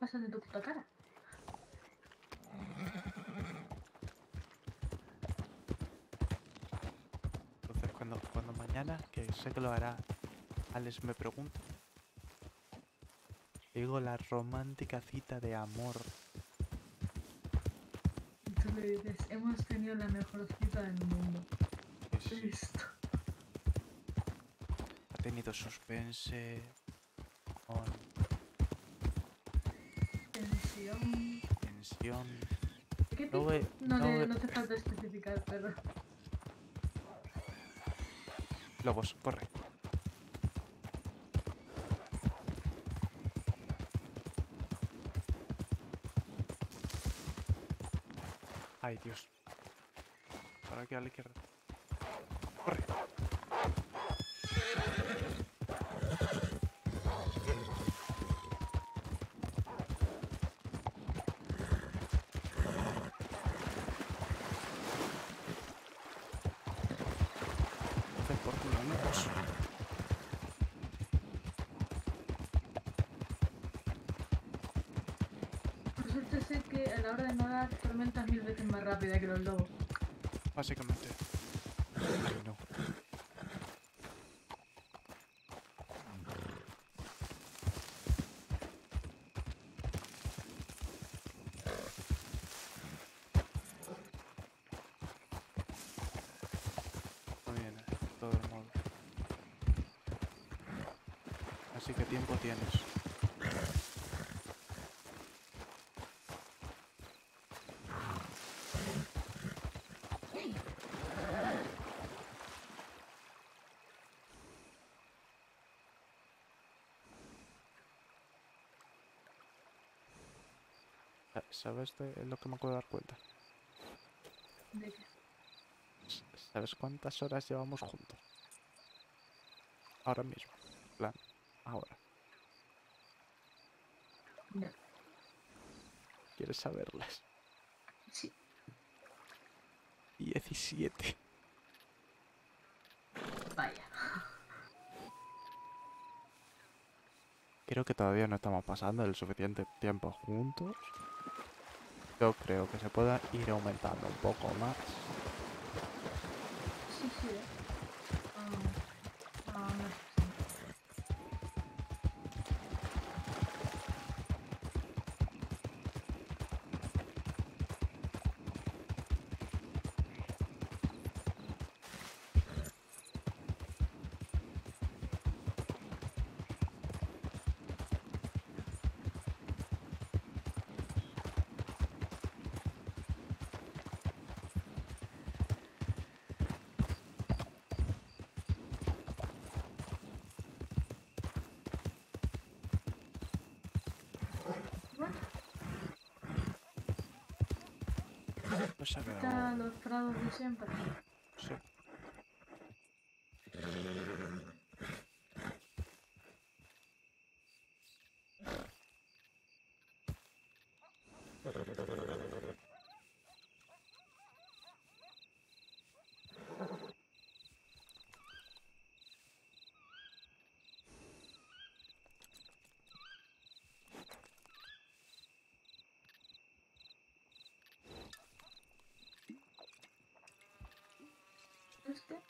pasa de tu puta cara? Entonces cuando mañana, que sé que lo hará, Alex me pregunta, digo la romántica cita de amor. Y tú le dices, hemos tenido la mejor cita del mundo. Sí. Listo. Ha tenido suspense, tensión. ¿Qué tipo? No te falta especificar, pero... Lobos, corre. Ay, Dios. Ahora queda a la izquierda. ¡Corre! Por suerte sé que a la hora de nadar tormentas 1000 veces más rápida que los lobos. Básicamente. Ay, no. Así que tiempo tienes. ¿Sabes de lo que me acabo de dar cuenta? ¿De qué? ¿Sabes cuántas horas llevamos juntos? Ahora mismo. Plan. Ahora. No. ¿Quieres saberlas? Sí. 17. Vaya. Creo que todavía no estamos pasando el suficiente tiempo juntos. Yo creo que se pueda ir aumentando un poco más. Sí. Pues ¿están los prados de siempre? Sí.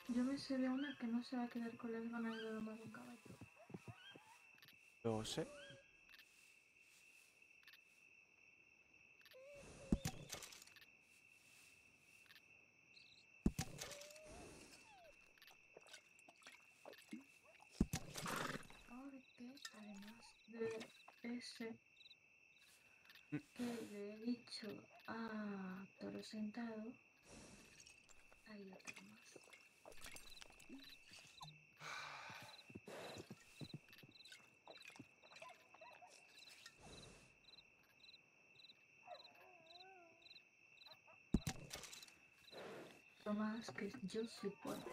Yo me sé de una que no se va a quedar con las ganas de domar un caballo. Lo sé. Porque además de ese que le he dicho a Toro Sentado, hay otro más. Tomás, que yo sí puedo.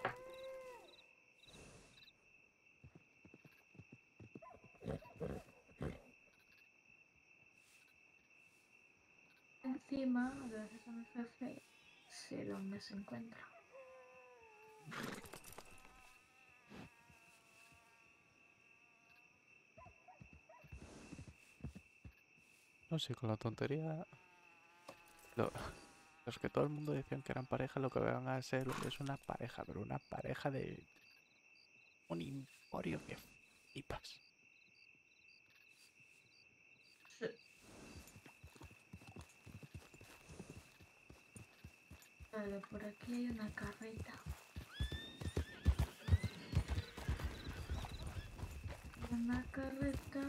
Encima, gracias a mi jefe, sé dónde se encuentra. No sé, con la tontería... Los que todo el mundo decían que eran pareja, lo que van a ser es una pareja, pero una pareja de... un emporio que flipas. Vale, por aquí hay una carreta. Una carreta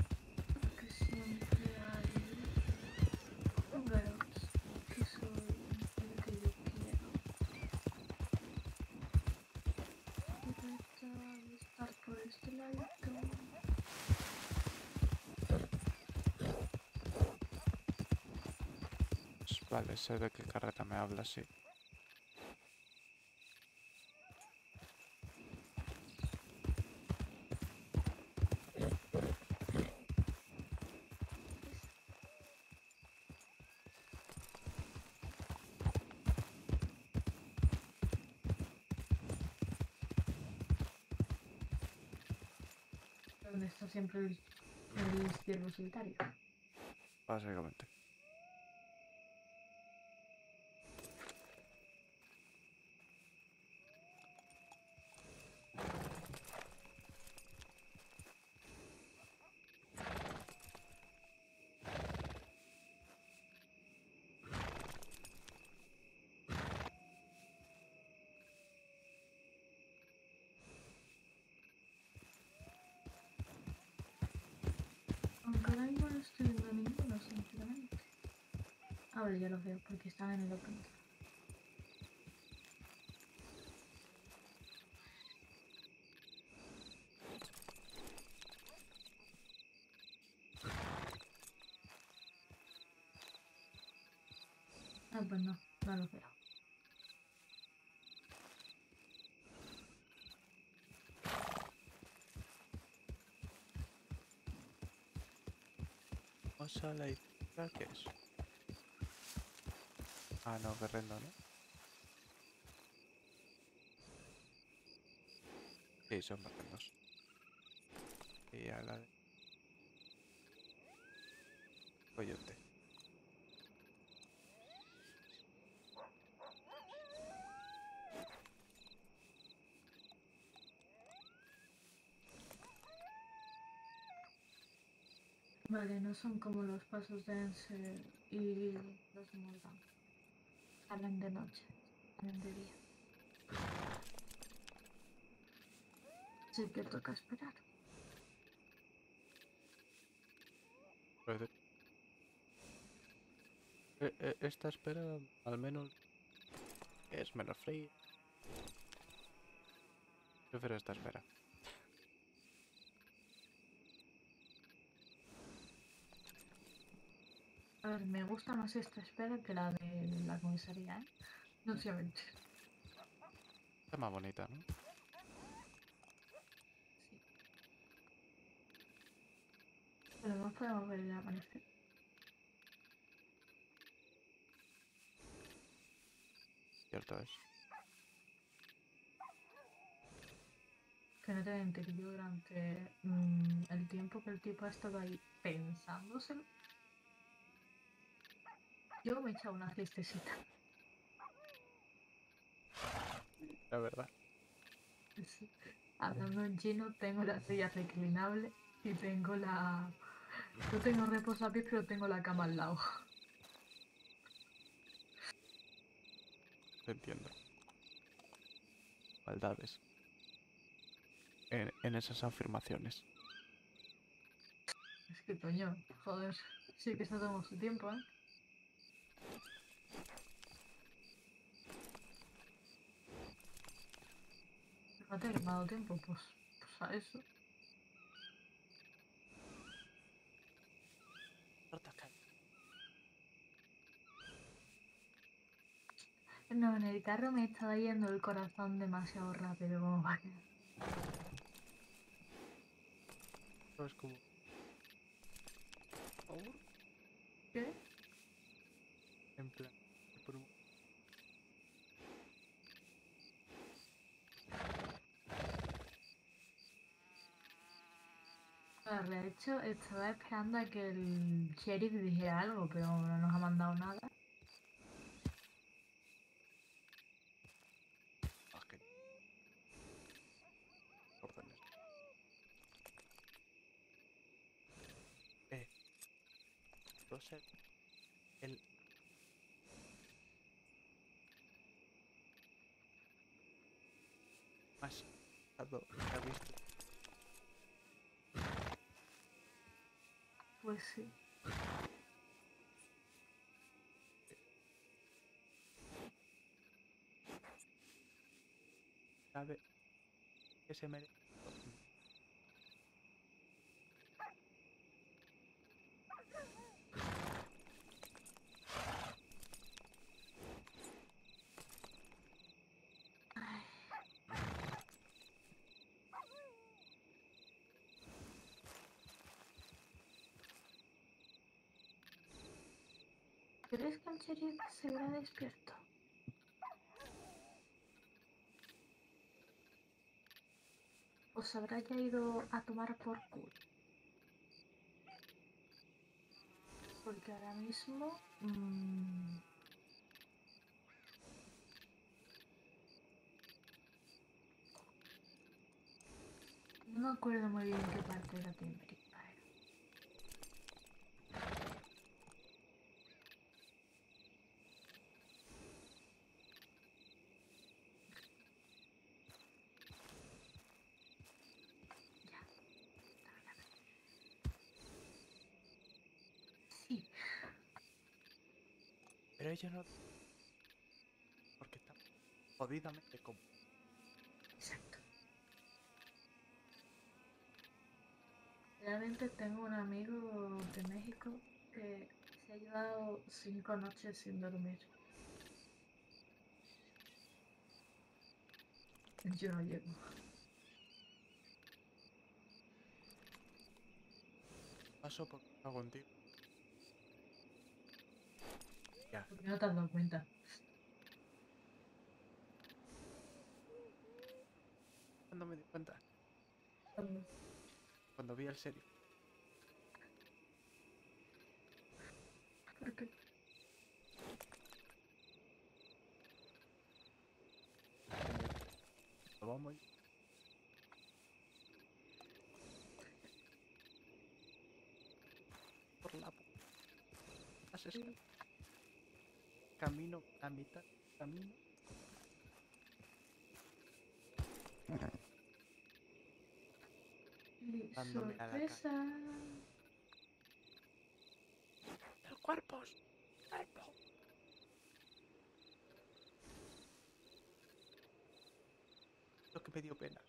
que siempre hay garotos que son lo que yo quiero. Carreta va a estar por este lado. Vale, sé de qué carreta me habla, sí. Donde está siempre el ciervo solitario. Básicamente. Ahora ya los veo porque están en el open. Ah, pues no, no los veo. O sea, la idea que es... Ah, no, que rendo, ¿no? Sí, son barrendos. Y a la de... Coyote. Vale, no son como los pasos de Ansel y los Moldan. Salen de noche, salen de día. Así que toca esperar. Esta espera al menos es menos fría. Prefiero esta espera. A ver, me gusta más esta espera que la de la comisaría, ¿eh? No sé, mentira. Está más bonita, ¿no? Sí. Pero no podemos ver el amanecer. Cierto es. Que no te mentiré, yo durante el tiempo que el tipo ha estado ahí pensándoselo, yo me he echado una fiestecita. La verdad. Sí. Hablando en chino, tengo la silla reclinable y tengo la... Yo tengo reposapiés, pero tengo la cama al lado. Entiendo. Maldades. En esas afirmaciones. Es que coño, joder. Sí que se ha tomado su tiempo, ¿eh? No te he dado tiempo, pues a eso. No, en el carro me estaba yendo el corazón demasiado rápido, como va. ¿Sabes cómo? ¿Qué? En plan, por un... haberle hecho, estaba esperando a que el sheriff dijera algo, pero no nos ha mandado nada. Ok. Órdenes. Entonces, el... más algo ha visto. Pues sí. ¿Sabe qué se merece? ¿Crees que el sheriff se habrá despierto? ¿O se habrá ya ido a tomar por culo? Porque ahora mismo... no me acuerdo muy bien qué parte de la tienda. Pero ellos no... porque están jodidamente como... Exacto. Realmente tengo un amigo de México que se ha llevado 5 noches sin dormir. Yo no llego. Paso por contigo. Ya. Porque no te has dado cuenta. ¿Cuándo me di cuenta? ¿Cuándo? Cuando vi al serio. ¿Por qué? Lo vamos a ir. Por la... haces... ¿Sí? Camino a mitad camino. Dándome a la cara. ¡Los cuerpos! ¡Cuerpo! Lo que me dio pena.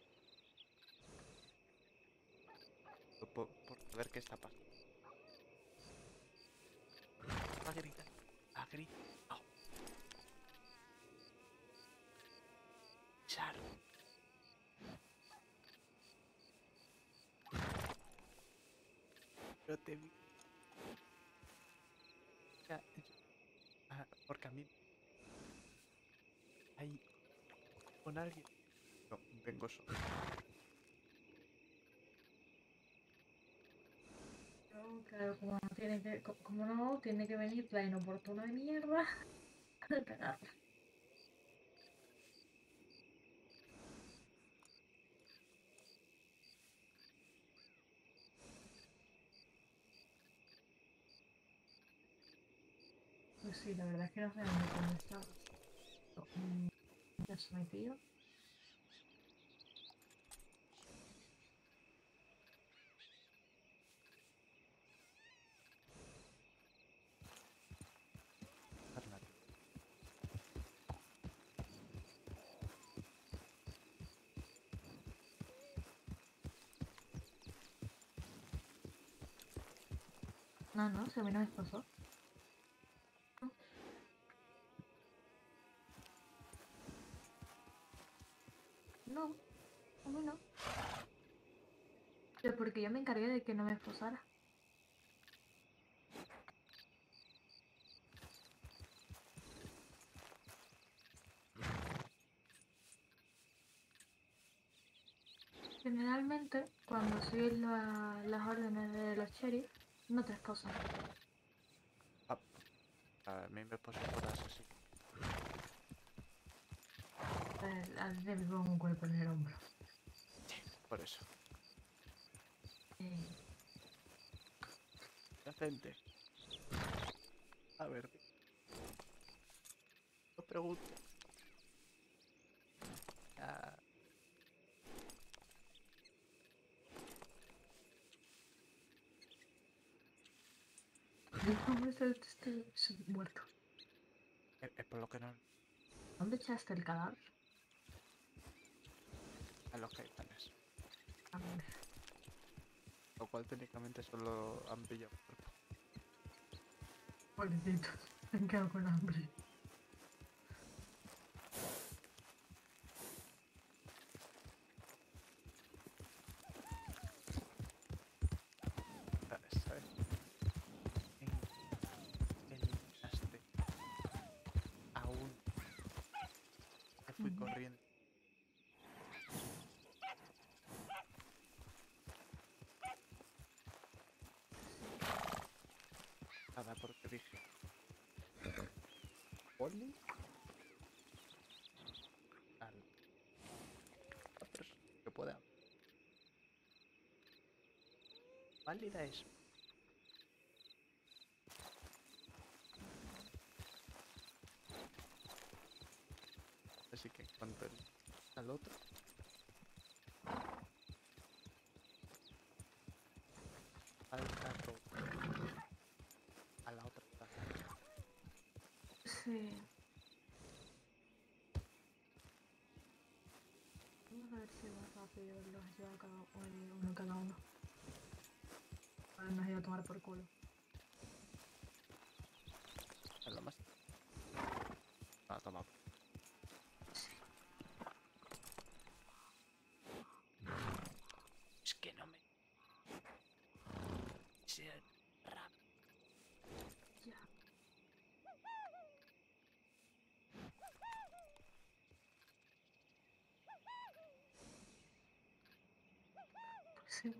Por ver qué está pasando. Va a gritar. A gritar. Pero te vi. Porque a mí. Ahí. Con alguien. No, vengo solo. No, claro, como no tiene que venir la inoportuna de mierda. De pegarla. Sí, la verdad es que no sé dónde estaba. Ya se me pidió. No, no, se me no me pasó. No, a mí no. Pero porque yo me encargué de que no me esposara. Generalmente, cuando sigues las órdenes de los sheriff, no te esposan. A mí me esposan por asesino. A mí me pongo un cuerpo en el hombro. Por eso. La gente. A ver. Os pregunto. ¿Cómo está este muerto? Es por lo que no. ¿Dónde echaste el cadáver? A los capitanes. A ver. Lo cual técnicamente solo han pillado el cuerpo. Pobrecito, me han quedado con hambre. Porque dije ¿Polly? A persona que pueda. Válida es. Así que cuanto al otro. Al carro. A la otra casa. Sí. Vamos a ver si más rápido los lleva cada uno. A ver, nos iba a tomar por culo. ¿Es lo más? Ah, toma. Sí. Es que no me... Sí. Ya. Sí.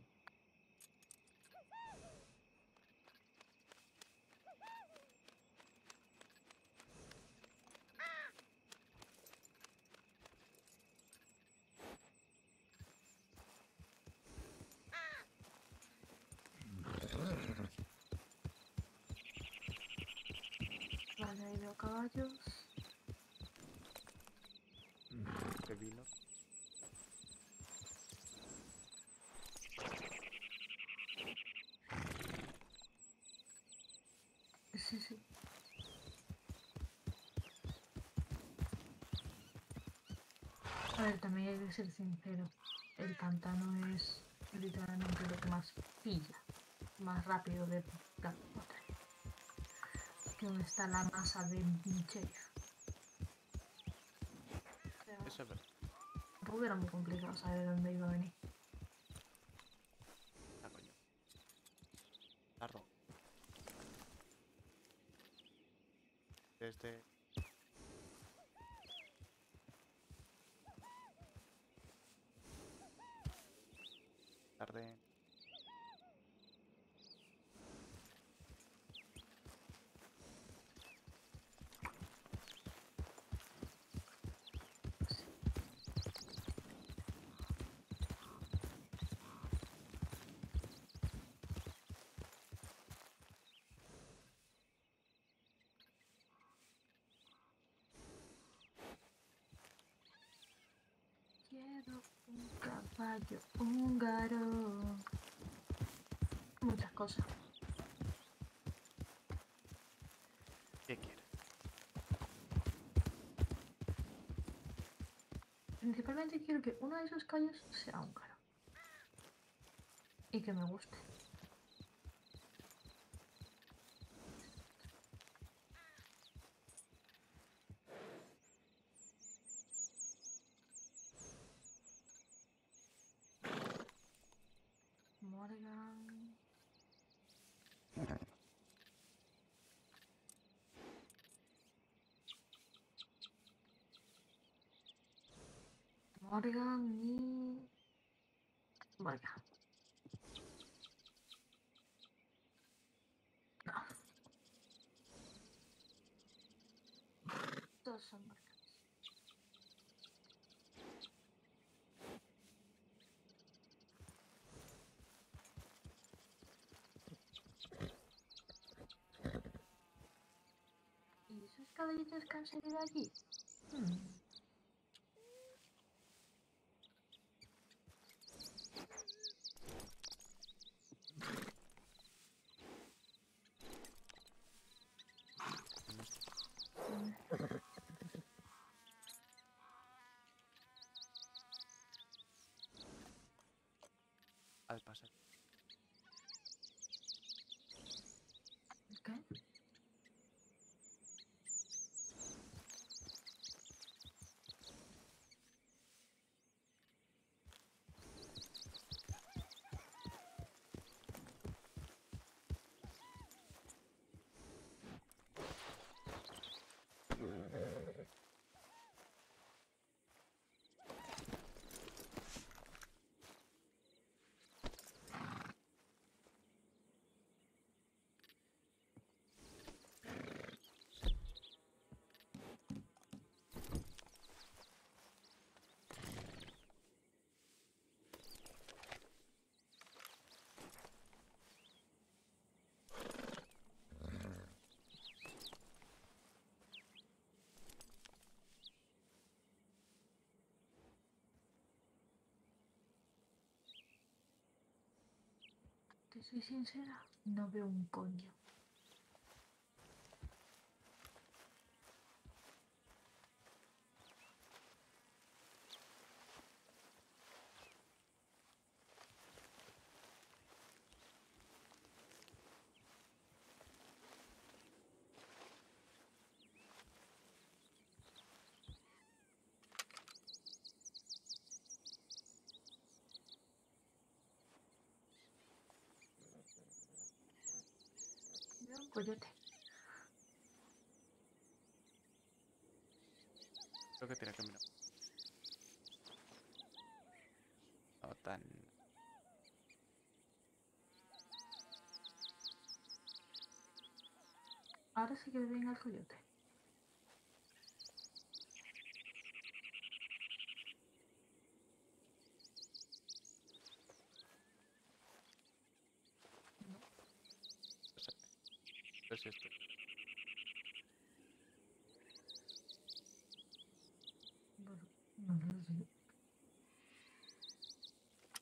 Vale, ahí veo caballos. ¿Qué vino? Sí. A ver, también hay que ser sincero. El pantano es literalmente lo que más pilla. Más rápido de la batalla. Donde está la masa de Michelle. O sea, eso es verdad. Tampoco era muy complicado saber dónde iba a venir. Ah, coño. Arro. Desde... Tarde. Quiero un caballo húngaro. Muchas cosas. ¿Qué quieres? Principalmente quiero que uno de esos caballos sea húngaro. Y que me guste. Morgan. Morgan y... Ладно. Тоже можно. Y esos caballitos que han salido allí. Al pasar. ¿Qué? Te soy sincera, no veo un coño. Coyote. Creo que tira camino. No tan... Ahora sí que venga el coyote. Es esto. Bueno, no lo sé.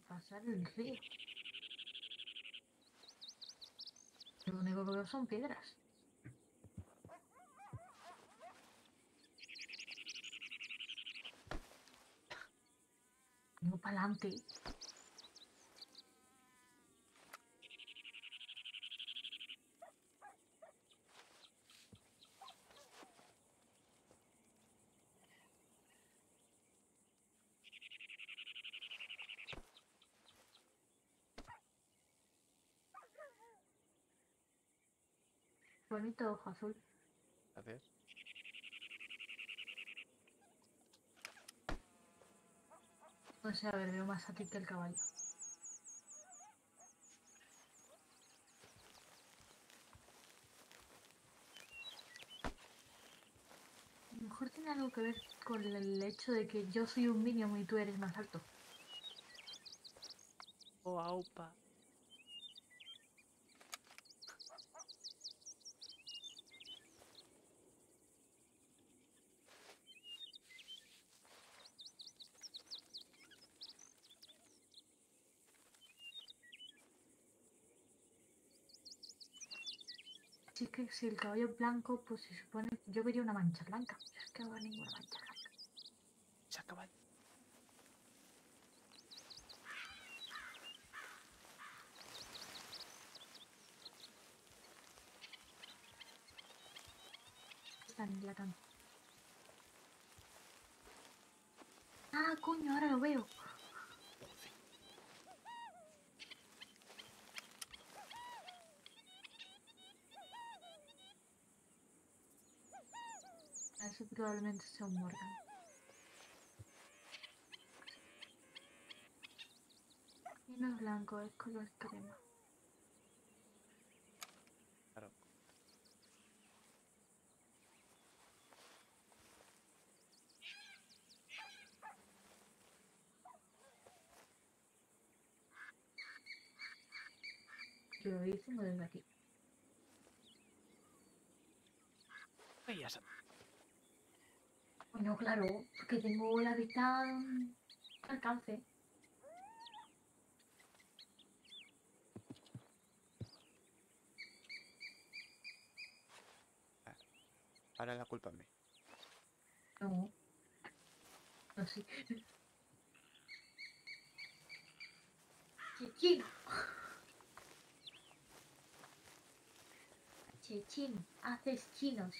Pasar el río. Lo único que veo son piedras. No para adelante. Bonito ojo azul. A ver. No sé, a ver, veo más a ti que el caballo. A lo mejor tiene algo que ver con el hecho de que yo soy un minion y tú eres más alto. O aupa. Sí, que si el caballo es blanco, pues se supone que yo vería una mancha blanca. Es que no va ninguna mancha blanca. Se acaba. Están en la cama. Ah, coño, ahora lo veo. Eso probablemente sea un Morgan. no es blanco, es color crema. Claro. Lo hice desde aquí. Ay, ya sabes. Bueno, claro, porque tengo la vista al alcance. Ahora la culpa es mía. No. No, sí. Chichín. Chichín, haces chinos.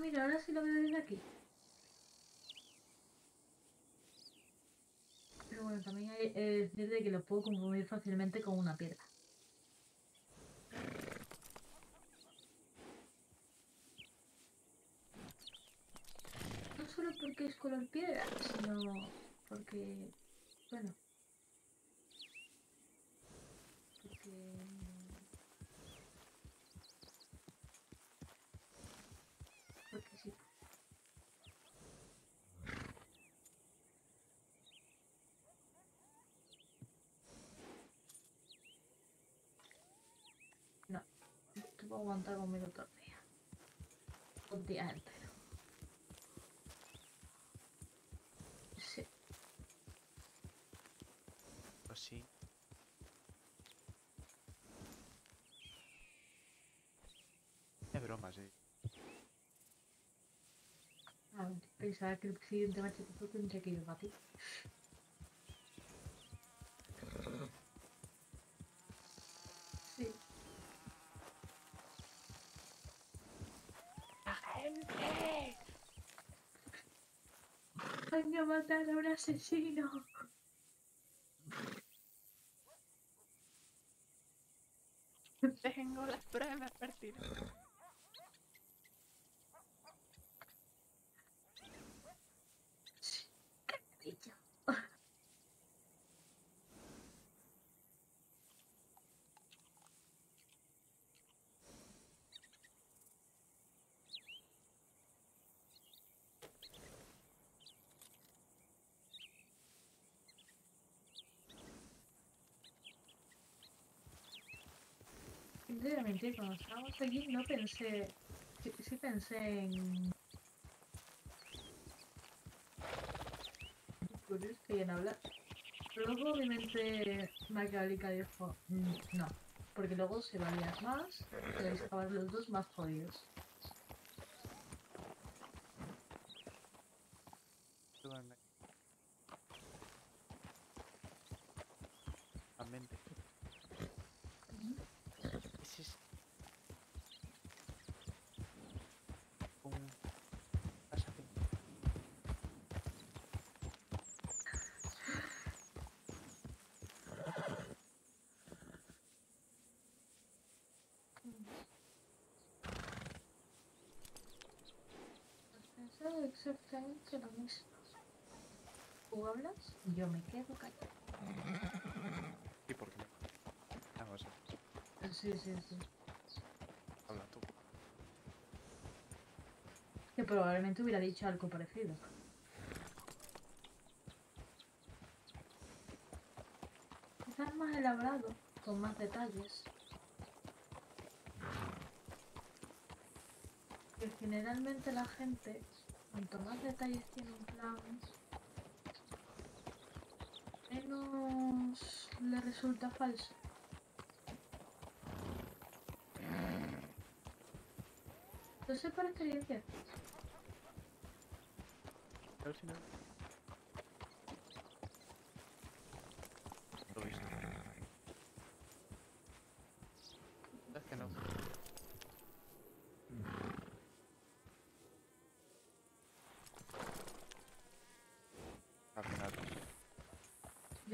Mira, ahora sí lo veo desde aquí. Pero bueno, también hay desde que lo puedo confundir fácilmente con una piedra. No solo porque es color piedra, sino porque... bueno. Porque... puedo aguantar conmigo todo el día. Un día entero. Sí. Pues sí. Es broma, sí. A ver, pensaba que el siguiente macho tendría que ir para ti. ¡Venga a matar a un asesino! Tengo las pruebas, Martina. ¿Qué dicho? Sinceramente, cuando estábamos allí no pensé... sí pensé en... curioso que en hablar. Luego obviamente Maquiavélica dijo... no, porque luego se valían más, pero estaban los dos más jodidos. Exactamente lo mismo. Tú hablas, yo me quedo callado. ¿Y por qué? Vamos a ver. Sí. Habla tú. Que probablemente hubiera dicho algo parecido. Quizás más elaborado, con más detalles. Que generalmente la gente... cuanto más detalles tiene un plan, menos le resulta falso. Lo sé por experiencia. Al final.